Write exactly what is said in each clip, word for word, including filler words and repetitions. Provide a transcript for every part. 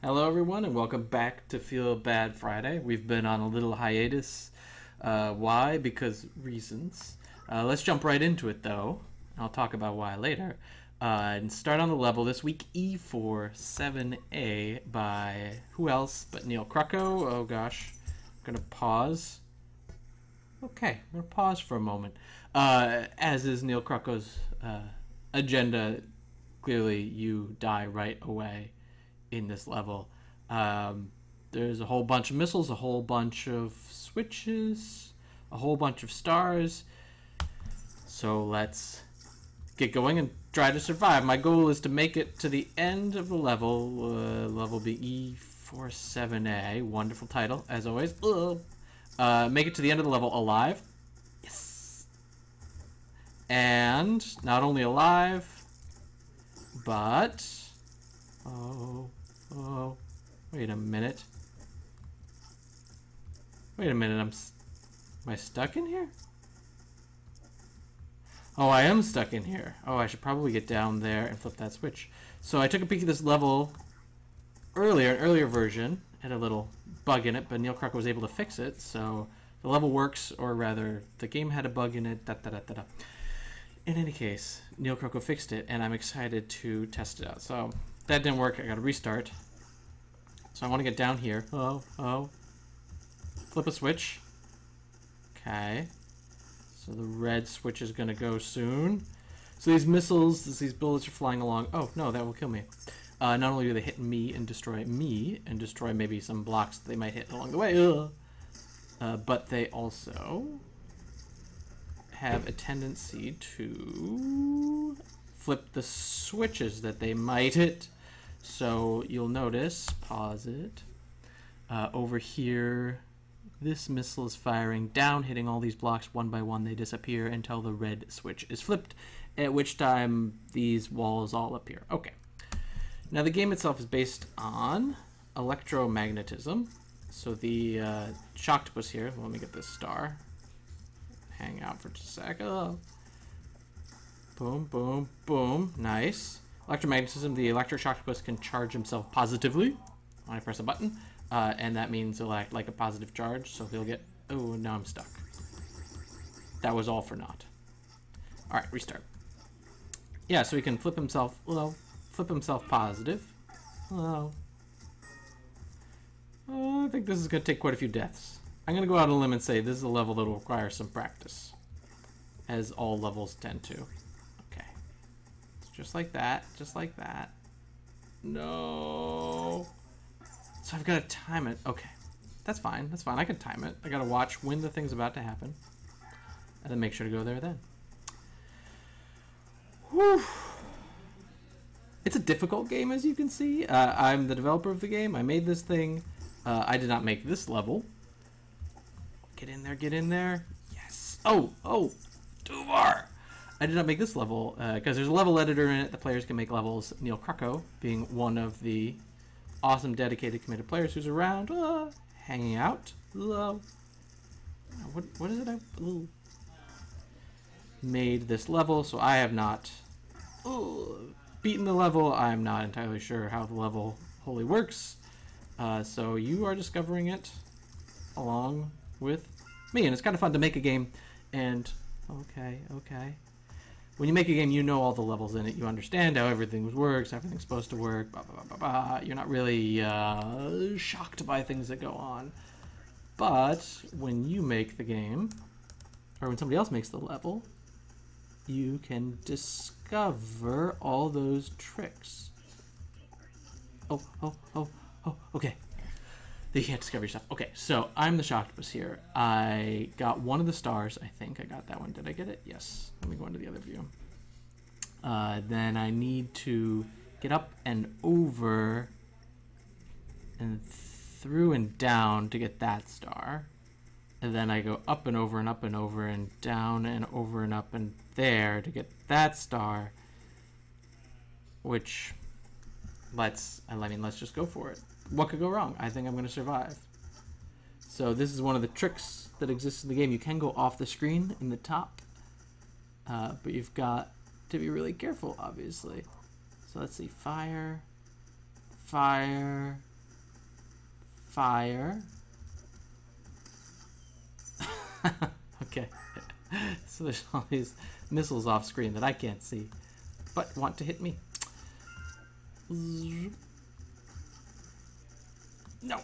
Hello everyone and welcome back to Feel Bad Friday. We've been on a little hiatus. Uh, why? Because reasons. Uh, let's jump right into it though. I'll talk about why later. Uh, and start on the level this week, E four seven A by who else but NealCruco. Oh gosh, I'm gonna pause. Okay, I'm gonna pause for a moment. Uh, as is NealCruco's uh, agenda, clearly you die right away in this level. Um, there's a whole bunch of missiles, a whole bunch of switches, a whole bunch of stars. So let's get going and try to survive. My goal is to make it to the end of the level. Uh, level be E four seven A. Wonderful title, as always. Uh, make it to the end of the level alive. Yes. And not only alive, but... Oh, oh, wait a minute. Wait a minute, I'm, am I stuck in here? Oh, I am stuck in here. Oh, I should probably get down there and flip that switch. So I took a peek at this level earlier, an earlier version, had a little bug in it, but NealCruco was able to fix it, so the level works, or rather, the game had a bug in it, da da da da da. In any case, NealCruco fixed it, and I'm excited to test it out. So that didn't work. I got to restart. So I want to get down here. Oh, oh. Flip a switch. Okay. So the red switch is going to go soon. So these missiles, these bullets are flying along. Oh, no, that will kill me. Uh, not only do they hit me and destroy me, and destroy maybe some blocks that they might hit along the way, uh, but they also have a tendency to flip the switches that they might hit. So you'll notice, pause it, uh, over here, this missile is firing down, hitting all these blocks one by one. They disappear until the red switch is flipped, at which time these walls all appear. Okay. Now the game itself is based on electromagnetism. So the uh, Shocktopus here, let me get this star. Hang out for just a sec. Oh. Boom, boom, boom. Nice. Electromagnetism, the Electric Shocktopus can charge himself positively when I press a button, uh, and that means he'll act like a positive charge, so he'll get... Oh, now I'm stuck. That was all for naught. Alright, restart. Yeah, so he can flip himself... Well, flip himself positive. Well, I think this is going to take quite a few deaths. I'm going to go out on a limb and say this is a level that will require some practice, as all levels tend to. Okay. Just like that. Just like that. No. So I've got to time it. Okay. That's fine. That's fine. I can time it. I got to watch when the thing's about to happen, and then make sure to go there then. Whew. It's a difficult game, as you can see. Uh, I'm the developer of the game. I made this thing. Uh, I did not make this level. Get in there, get in there. Yes. Oh, oh, too far. I did not make this level because uh, there's a level editor in it. The players can make levels. NealCruco, being one of the awesome, dedicated, committed players who's around, uh, hanging out. Uh, what, what is it? I uh, made this level, so I have not uh, beaten the level. I'm not entirely sure how the level wholly works. Uh, so you are discovering it along with me, and it's kind of fun to make a game. And okay, okay. When you make a game, you know all the levels in it. You understand how everything works, everything's supposed to work. Blah blah blah blah blah. You're not really uh, shocked by things that go on. But when you make the game, or when somebody else makes the level, you can discover all those tricks. Oh oh oh oh. Okay. They can't discover yourself. Okay, so I'm the Shocktopus here. I got one of the stars, I think. I got that one. Did I get it? Yes. Let me go into the other view. Uh, then I need to get up and over and through and down to get that star. And then I go up and over and up and over and down and over and up and there to get that star, which let's, I mean, let's just go for it. What could go wrong? I think I'm going to survive. So this is one of the tricks that exists in the game. You can go off the screen in the top, uh, but you've got to be really careful, obviously. So let's see. Fire, fire, fire. Okay, so there's all these missiles off screen that I can't see, but want to hit me. No.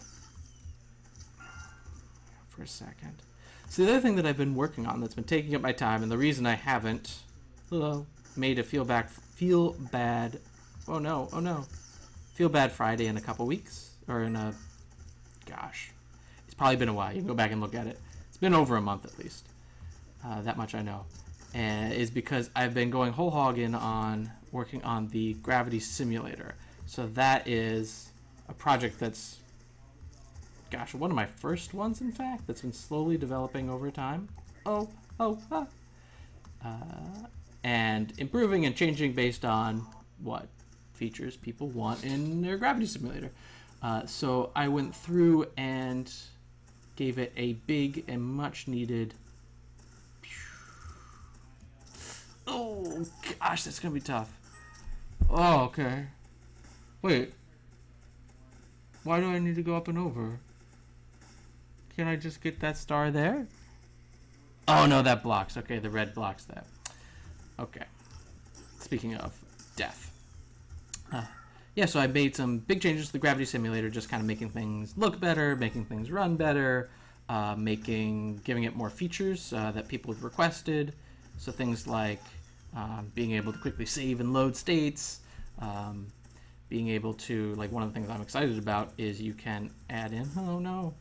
For a second. So the other thing that I've been working on that's been taking up my time, and the reason I haven't hello, made a feel back, feel bad, oh no, oh no, Feel Bad Friday in a couple weeks, or in a, gosh, it's probably been a while. You can go back and look at it. It's been over a month at least. Uh, that much I know. And is because I've been going whole hog in on working on the Gravity Simulator. So that is a project that's, gosh, one of my first ones, in fact, that's been slowly developing over time. Oh, oh, ah. Uh, and improving and changing based on what features people want in their Gravity Simulator. Uh, so I went through and gave it a big and much needed... Oh, gosh, that's going to be tough. Oh, okay. Wait. Why do I need to go up and over? Can I just get that star there? Oh, no, that blocks. Okay, the red blocks that. Okay. Speaking of death. Uh, yeah, so I made some big changes to the Gravity Simulator, just kind of making things look better, making things run better, uh, making, giving it more features uh, that people have requested. So things like um, being able to quickly save and load states, um, being able to, like one of the things I'm excited about is you can add in, oh no.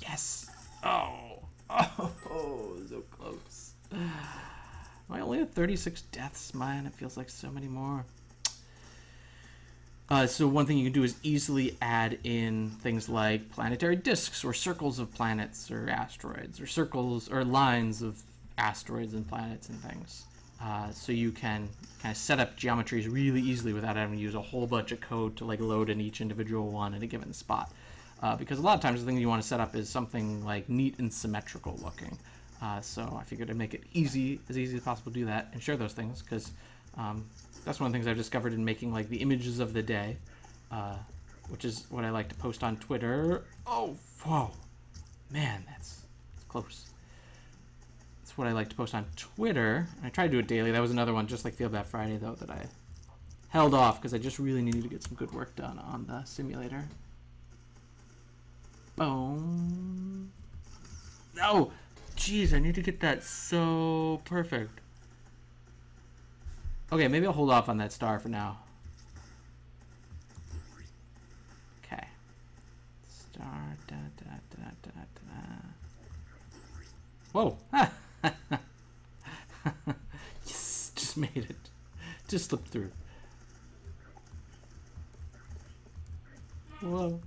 Yes! Oh! Oh! Oh, so close. I only had thirty-six deaths, man. It feels like so many more. Uh, so one thing you can do is easily add in things like planetary discs or circles of planets or asteroids or circles or lines of asteroids and planets and things. Uh, so you can kind of set up geometries really easily without having to use a whole bunch of code to like load in each individual one at a given spot. Uh, because a lot of times the thing you want to set up is something like neat and symmetrical looking. Uh, so I figured I'd make it easy, as easy as possible to do that and share those things, because um, that's one of the things I've discovered in making like the images of the day, uh, which is what I like to post on Twitter. Oh, whoa, man, that's close. That's what I like to post on Twitter. I try to do it daily. That was another one, just like Feel Bad Friday, though, that I held off because I just really needed to get some good work done on the simulator. Boom. No! Jeez, I need to get that so perfect. Okay, maybe I'll hold off on that star for now. Okay. Star, da, da, da, da, da. Whoa! Yes! Just made it. Just slipped through. Whoa.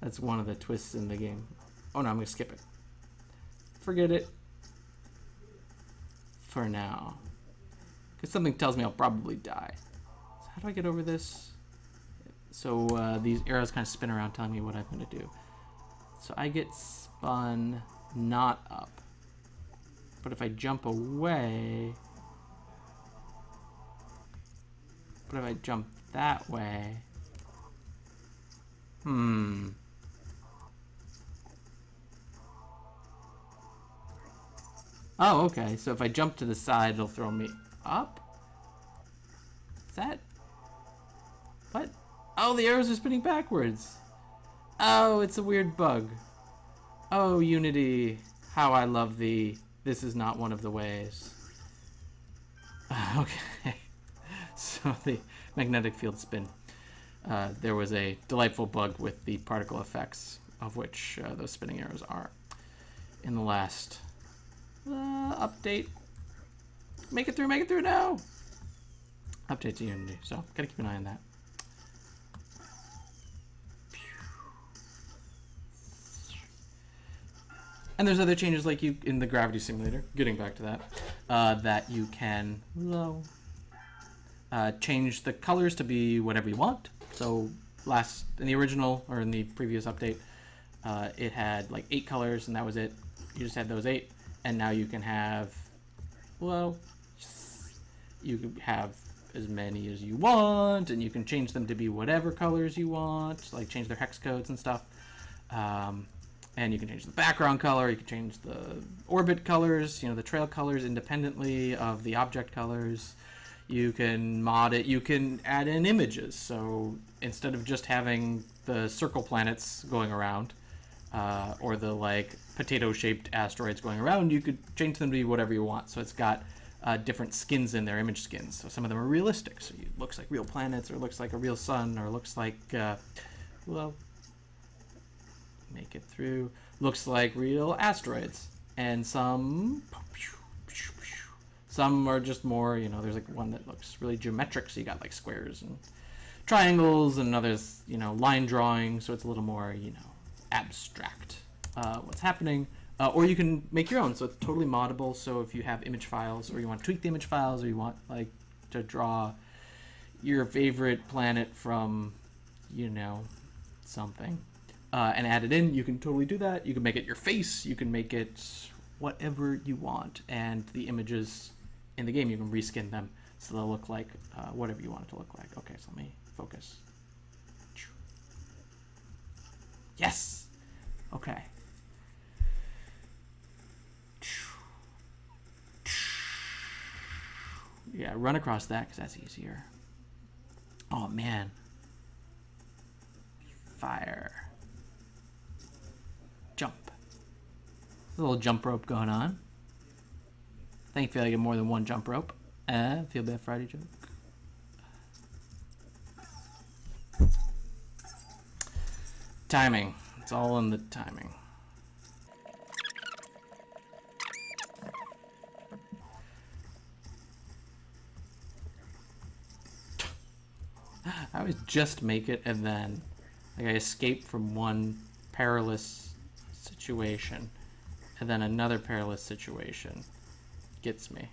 That's one of the twists in the game. Oh no, I'm gonna skip it. Forget it for now, because something tells me I'll probably die. So how do I get over this? So uh, these arrows kind of spin around telling me what I'm going to do. So I get spun not up, but if I jump away, but if I jump that way, hmm. Oh, okay, so if I jump to the side, it'll throw me up? Is that... What? Oh, the arrows are spinning backwards! Oh, it's a weird bug. Oh, Unity, how I love thee. This is not one of the ways. Okay, so the magnetic field spin. Uh, there was a delightful bug with the particle effects, of which uh, those spinning arrows are in the last... Uh, update. Make it through, make it through now! Update to Unity, so gotta keep an eye on that. And there's other changes like you in the Gravity Simulator, getting back to that, uh, that you can uh, change the colors to be whatever you want. So last, in the original, or in the previous update, uh, it had like eight colors and that was it. You just had those eight. And now you can have, well, you can have as many as you want, and you can change them to be whatever colors you want, like change their hex codes and stuff. Um, and you can change the background color, you can change the orbit colors, you know, the trail colors independently of the object colors. You can mod it, you can add in images. So instead of just having the circle planets going around, uh, or the like potato-shaped asteroids going around, you could change them to be whatever you want. So it's got uh, different skins in there, image skins. So some of them are realistic. So it looks like real planets, or it looks like a real sun, or it looks like, uh, well, make it through, looks like real asteroids. And some... Some are just more, you know, there's like one that looks really geometric, so you got like squares and triangles, and others, you know, line drawing, so it's a little more, you know, abstract uh, what's happening. Uh, or you can make your own, so it's totally moddable. So if you have image files, or you want to tweak the image files, or you want like to draw your favorite planet from, you know, something, uh, and add it in, you can totally do that. You can make it your face, you can make it whatever you want, and the images in the game, you can reskin them so they'll look like uh, whatever you want it to look like. Okay, so let me focus. Yes! Okay. Yeah, run across that because that's easier. Oh, man. Fire. Jump. There's a little jump rope going on. Thankfully, I get more than one jump rope. Uh, Feel Bad Friday joke. Timing. It's all in the timing. I always just make it and then like I escape from one perilous situation and then another perilous situation. Gets me.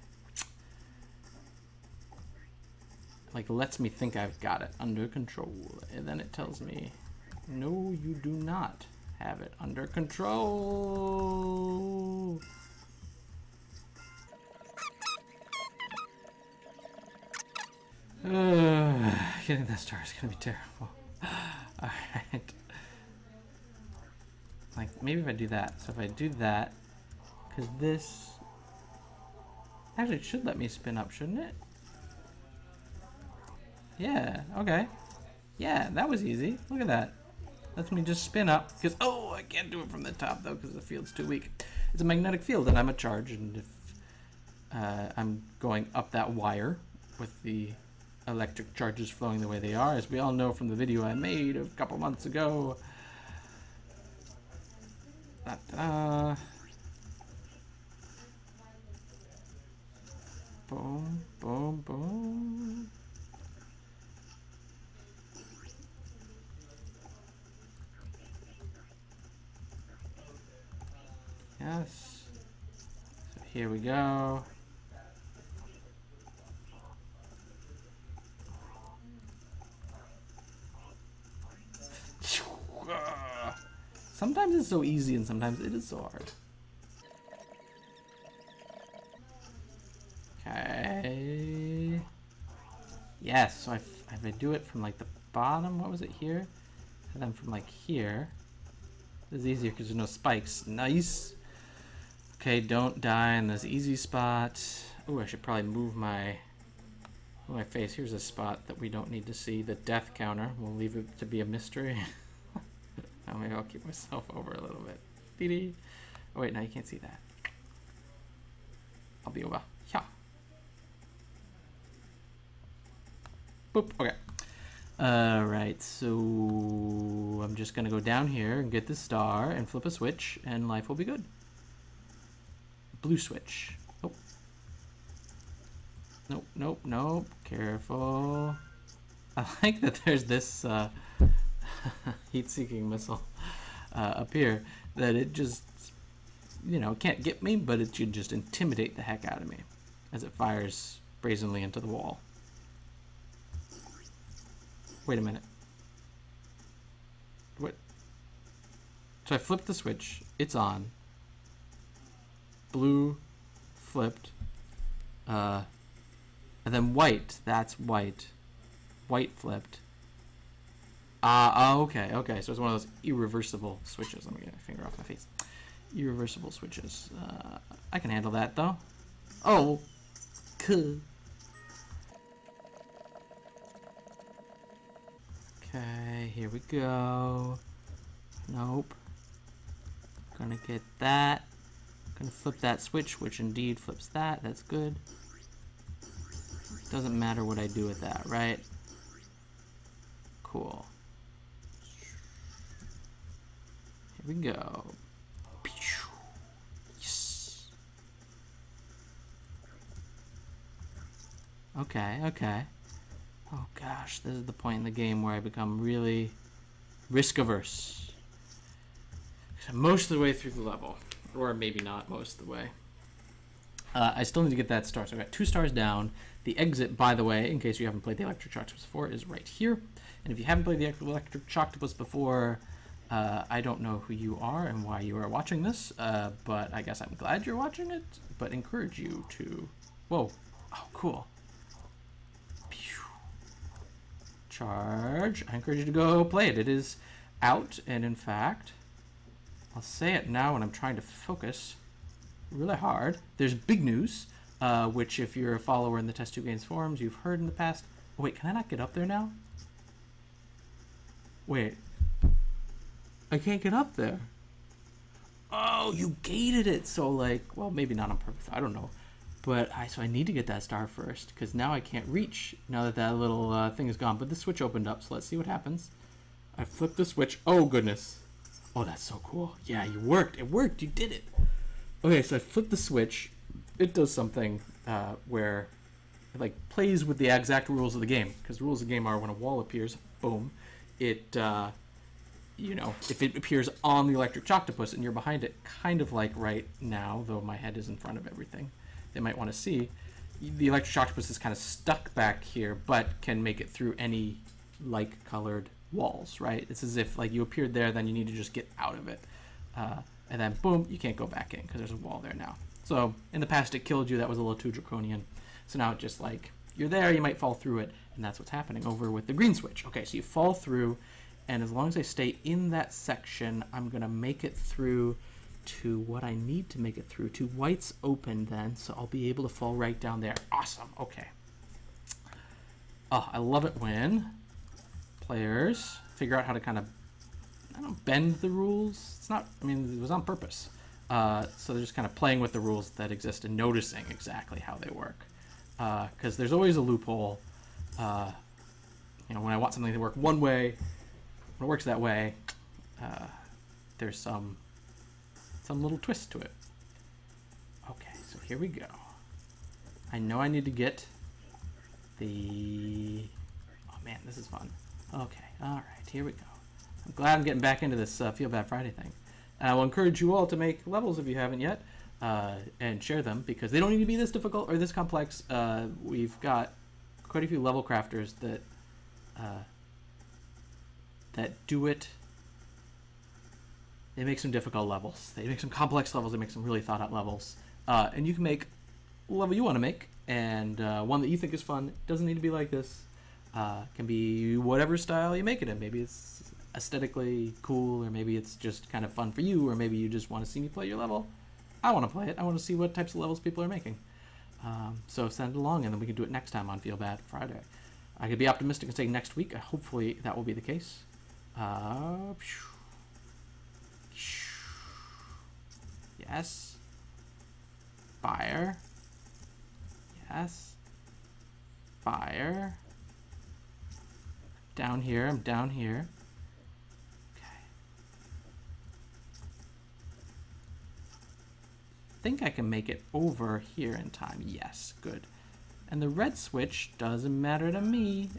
Like, lets me think I've got it under control. And then it tells me, no, you do not have it under control. Uh, getting that star is going to be terrible. Alright. Like, maybe if I do that. So if I do that, because this... Actually, it should let me spin up, shouldn't it? Yeah, okay. Yeah, that was easy. Look at that. Lets me just spin up. Because, oh, I can't do it from the top, though, because the field's too weak. It's a magnetic field, and I'm a charge. And if uh, I'm going up that wire with the electric charges flowing the way they are, as we all know from the video I made a couple months ago. Da-da-da. Boom, boom, boom. Yes. So here we go. Sometimes it's so easy and sometimes it is so hard. Okay. Yes, so I, if I do it from like the bottom, what was it here? And then from like here. This is easier because there's no spikes. Nice. Okay, don't die in this easy spot. Oh, I should probably move my move my face. Here's a spot that we don't need to see. The death counter. We'll leave it to be a mystery. Now maybe I'll keep myself over a little bit. Dee-dee. Oh wait, now you can't see that. I'll be over. Yeah. Boop, okay. Alright, so I'm just going to go down here and get the star and flip a switch and life will be good. Blue switch. Oh. Nope, nope, nope. Careful. I like that there's this uh, heat-seeking missile uh, up here that it just, you know, can't get me, but it should just intimidate the heck out of me as it fires brazenly into the wall. Wait a minute. What? So I flipped the switch. It's on. Blue flipped. Uh, And then white. That's white. White flipped. Ah, uh, okay, okay. So it's one of those irreversible switches. Let me get my finger off my face. Irreversible switches. Uh, I can handle that, though. Oh. Cool. Okay, here we go. Nope. Gonna get that. Gonna flip that switch, which indeed flips that. That's good. Doesn't matter what I do with that, right? Cool. Here we go. Yes. Okay, okay. Oh gosh, this is the point in the game where I become really risk averse. I'm most of the way through the level, or maybe not most of the way. Uh, I still need to get that star, so I got two stars down. The exit, by the way, in case you haven't played the Electric Shocktopus before, is right here. And if you haven't played the Electric Shocktopus before, uh, I don't know who you are and why you are watching this, uh, but I guess I'm glad you're watching it, but encourage you to... Whoa. Oh, cool. Pew. Charge. I encourage you to go play it. It is out, and in fact, I'll say it now when I'm trying to focus really hard. There's big news, uh, which if you're a follower in the TestTubeGames forums, you've heard in the past. Oh, wait, can I not get up there now? Wait. I can't get up there. Oh, you gated it. So, like, well, maybe not on purpose. I don't know. But I, so I need to get that star first, because now I can't reach now that that little uh, thing is gone. But the switch opened up, so let's see what happens. I flipped the switch. Oh, goodness. Oh, that's so cool. Yeah, you worked. It worked. You did it. Okay, so I flip the switch. It does something uh, where it like plays with the exact rules of the game, because the rules of the game are when a wall appears, boom, it, uh, you know, if it appears on the Electric Shocktopus and you're behind it, kind of like right now, though my head is in front of everything they might want to see, the Electric Shocktopus is kind of stuck back here, but can make it through any like-colored walls, right? It's as if like you appeared there, then you need to just get out of it. Uh, And then, boom, you can't go back in because there's a wall there now. So, in the past, it killed you. That was a little too draconian. So now it's just like, you're there, you might fall through it. And that's what's happening over with the green switch. Okay, so you fall through. And as long as I stay in that section, I'm going to make it through to what I need to make it through to. White's open then, so I'll be able to fall right down there. Awesome. Okay. Oh, I love it when players figure out how to kind of, I don't bend the rules. It's not, I mean, it was on purpose. Uh, so they're just kind of playing with the rules that exist and noticing exactly how they work. Because uh, there's always a loophole. Uh, you know, when I want something to work one way, when it works that way, uh, there's some, some little twist to it. Okay, so here we go. I know I need to get the... Oh, man, this is fun. Okay, all right, here we go. I'm glad I'm getting back into this uh, Feel Bad Friday thing. And I will encourage you all to make levels if you haven't yet, uh, and share them, because they don't need to be this difficult or this complex. Uh, we've got quite a few level crafters that uh, that do it. They make some difficult levels. They make some complex levels. They make some really thought-out levels. Uh, and you can make a level you want to make, and uh, one that you think is fun. It doesn't need to be like this. Uh, can be whatever style you make it in. Maybe it's aesthetically cool, or maybe it's just kind of fun for you, or maybe you just want to see me play your level. I want to play it. I want to see what types of levels people are making. Um, so send it along, and then we can do it next time on Feel Bad Friday. I could be optimistic and say next week. Hopefully that will be the case. Uh, yes. Fire. Yes. Fire. Down here. I'm down here. Think I can make it over here in time. Yes, good. And the red switch doesn't matter to me.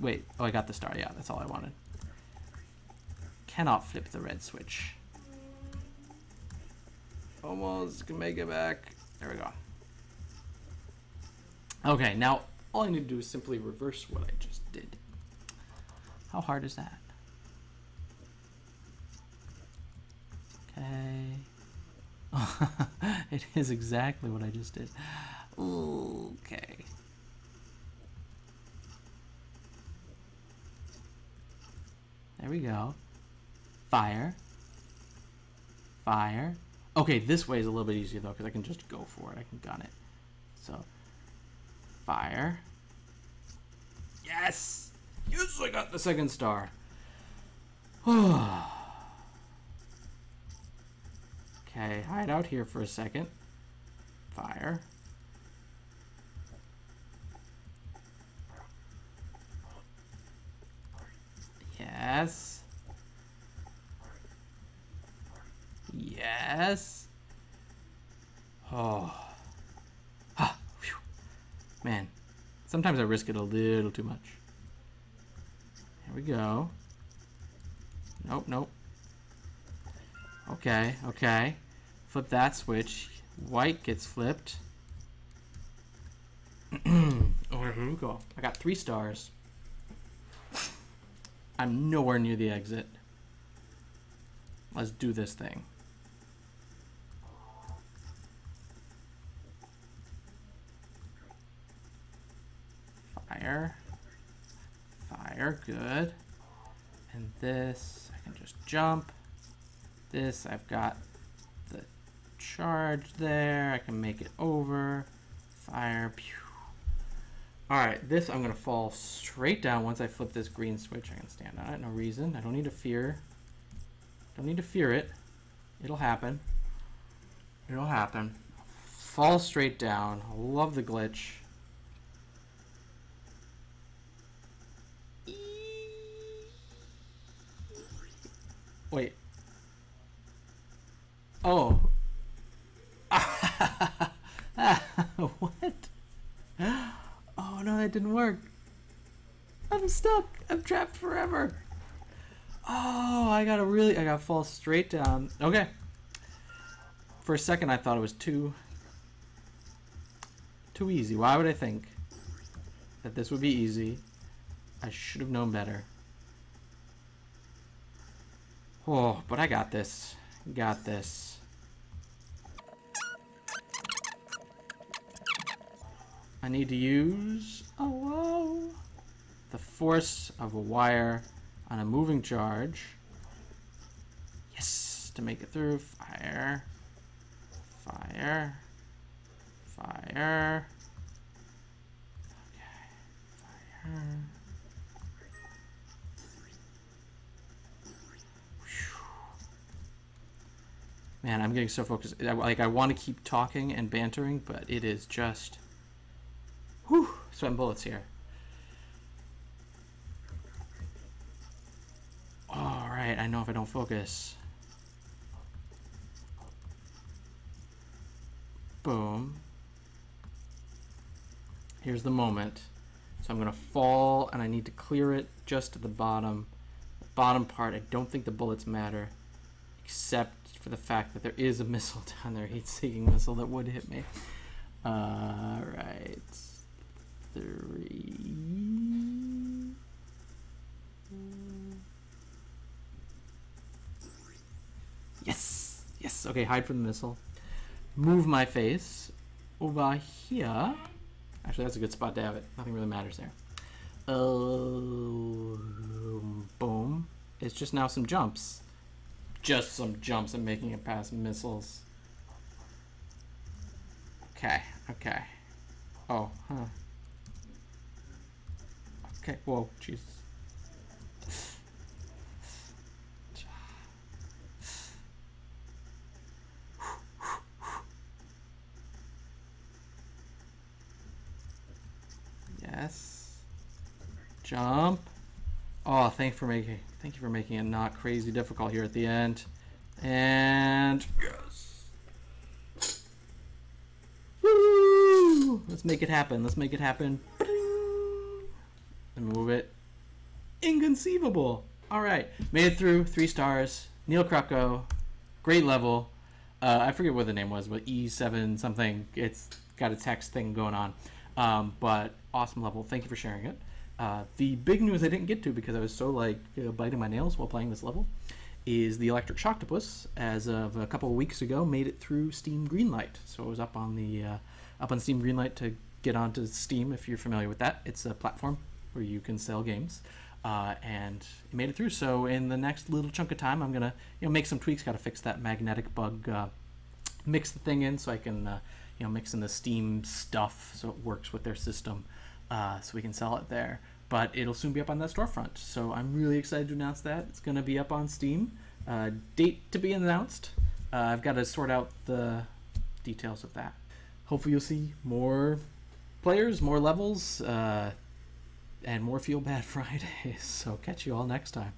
Wait, oh, I got the star. Yeah, that's all I wanted. Cannot flip the red switch. Almost can make it back. There we go. Okay, now all I need to do is simply reverse what I just did. How hard is that? Okay. It is exactly what I just did. Okay. There we go. Fire. Fire. Okay, this way is a little bit easier though, because I can just go for it. I can gun it. So, fire. Yes! Yes, I got the second star. Okay, hide out here for a second. Fire. Yes. Yes. Oh. Ah, whew. Man, sometimes I risk it a little too much. Here we go. Nope, nope. Okay, okay. Flip that switch. White gets flipped. Oh, here we go. I got three stars. I'm nowhere near the exit. Let's do this thing. Fire. Fire, good. And this, I can just jump. This, I've got the charge there. I can make it over. Fire, pew. All right, this I'm gonna fall straight down once I flip this green switch. I can stand on it, no reason. I don't need to fear. Don't need to fear it. It'll happen. It'll happen. Fall straight down. Love the glitch. Wait. Oh. What? Oh no, that didn't work. I'm stuck. I'm trapped forever. Oh, I gotta really, I gotta fall straight down. Okay. For a second I thought it was too, too easy. Why would I think that this would be easy? I should have known better. Oh, but I got this. Got this. I need to use, oh, oh, the force of a wire on a moving charge. Yes, to make it through. Fire. Fire. Fire. Okay. Fire. Man, I'm getting so focused. Like, I want to keep talking and bantering, but it is just... Whew, sweating bullets here. Alright, I know if I don't focus. Boom. Here's the moment. So I'm going to fall, and I need to clear it just to the bottom. The bottom part, I don't think the bullets matter, except for the fact that there is a missile down there, heat-seeking missile that would hit me. All right, three. Yes, yes. Okay, hide from the missile. Move my face over here. Actually, that's a good spot to have it. Nothing really matters there. Oh, boom! It's just now some jumps. Just some jumps and making it past missiles. Okay, okay. Oh, huh. Okay, whoa, jeez. Yes. Jump. Oh, thank for making thank you for making it not crazy difficult here at the end. And yes. Woo! Let's make it happen. Let's make it happen. And move it. Inconceivable. All right. Made it through. Three stars. NealCruco. Great level. Uh, I forget what the name was, but E seven something. It's got a text thing going on. Um, but awesome level. Thank you for sharing it. Uh, the big news I didn't get to because I was so like uh, biting my nails while playing this level is the Electric Shocktopus, as of a couple of weeks ago, made it through Steam Greenlight. So it was up on the uh, up on Steam Greenlight to get onto Steam, if you're familiar with that. It's a platform where you can sell games. Uh, and it made it through. So in the next little chunk of time, I'm going to you know make some tweaks. Got to fix that magnetic bug, uh, mix the thing in so I can uh, you know mix in the Steam stuff so it works with their system, uh, so we can sell it there. But it'll soon be up on that storefront. So I'm really excited to announce that. It's going to be up on Steam. Uh, date to be announced. Uh, I've got to sort out the details of that. Hopefully you'll see more players, more levels, uh, and more Feel Bad Fridays. So catch you all next time.